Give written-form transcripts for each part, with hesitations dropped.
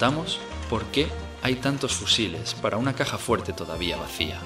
preguntamos por qué hay tantos fusiles para una caja fuerte todavía vacía.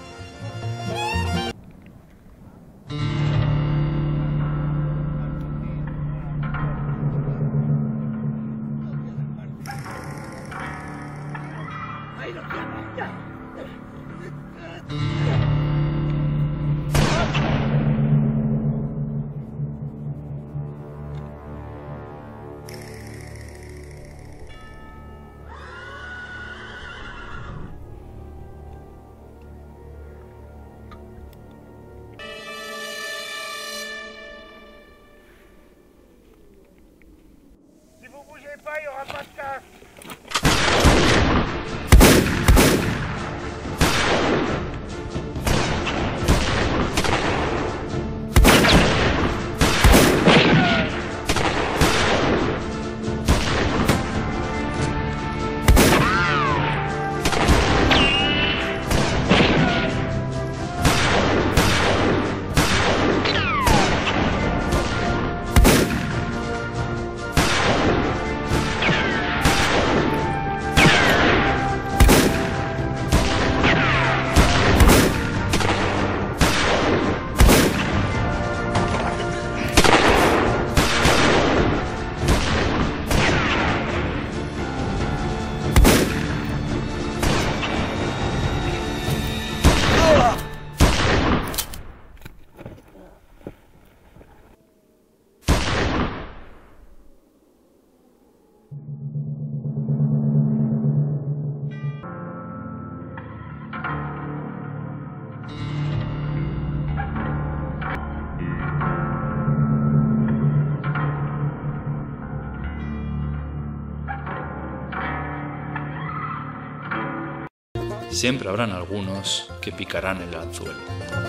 Siempre habrán algunos que picarán el anzuelo.